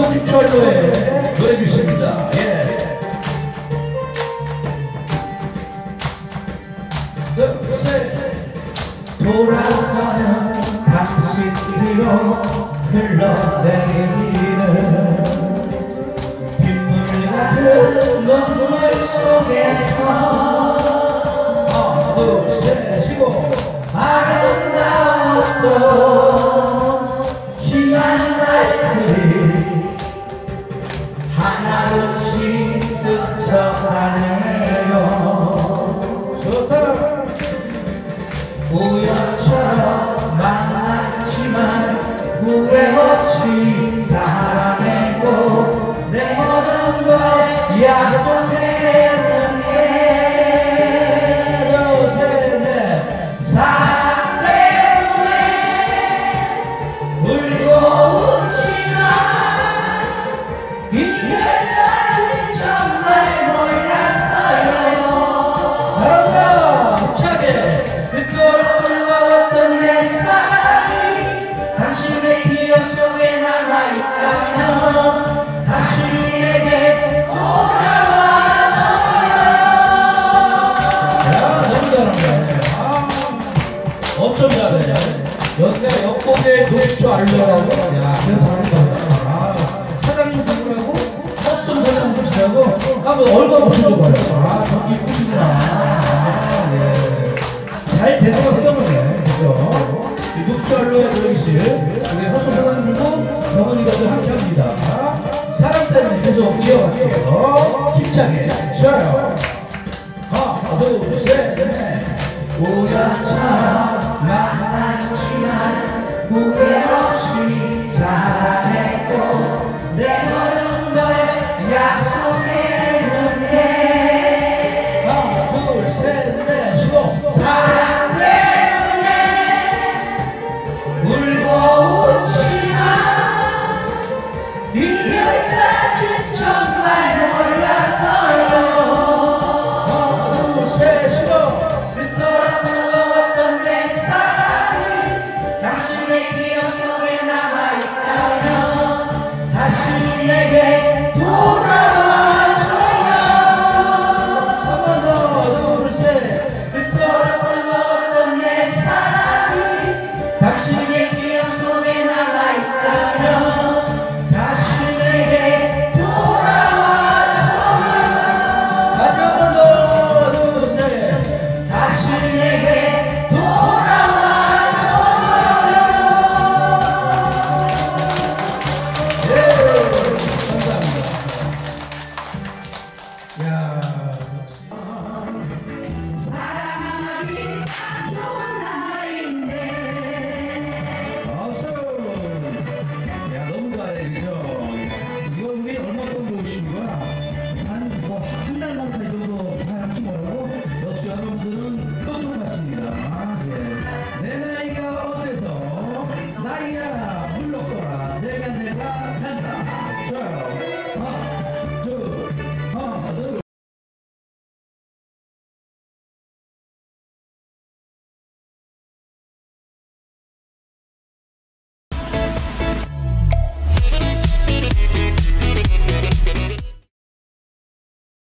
동철로의 노래교실입니다. 예. 돌아서는 당신 뒤로 흘러내리는 빗물 같은 눈물 속에서 하나 둘셋 쉬고 아름다웠던 시간이 날지 하나둘씩 스쳐가네요. 좋다. 우연처럼 만났지만 후회 없이 사랑했고 내 모든 걸 약속했던 게 요새 사랑 때문에 울고 웃지만 이제까지 정말 몰랐어요. 잘한다. 힘차게 그토록 즐거웠던 내 사랑이 당신의 기억 속에 남아있다면 다시 우리에게 돌아와줘요. 야, 너무 잘한다. 아, 어쩜 잘해. 연내 역곡에 도입도 알려라고. 야, 진짜 잘한다. 사장님도 그러고, 헛순 사장님도 지나고, 한번 얼마 보시고 봐요. 아, 저기 이쁘시구나. 아, 네. 잘 대사가 흘러보네. 그죠? 이 녹수알로의 노래교실, 우리 허수 사장님들도 병원이가도 함께 합니다. 사람 때문에 계속 이어갈게요. 힘차게. 쉬어요. 하나, 둘, 셋, 넷. 우연처럼 만났지만 후회 없이 사랑했고 내 모든 걸 약속했는데 하나, 둘, 셋, 넷. 쉬고. 사랑 때문에 울고 웃지만 이별까지